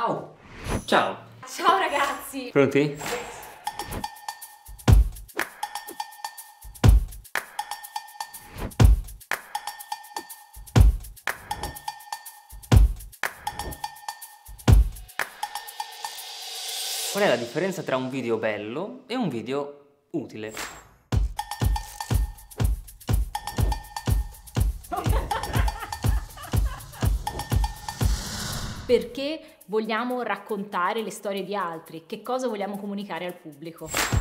Au! Ciao! Ciao ragazzi! Pronti? Qual è la differenza tra un video bello e un video utile? Perché vogliamo raccontare le storie di altri? Che cosa vogliamo comunicare al pubblico?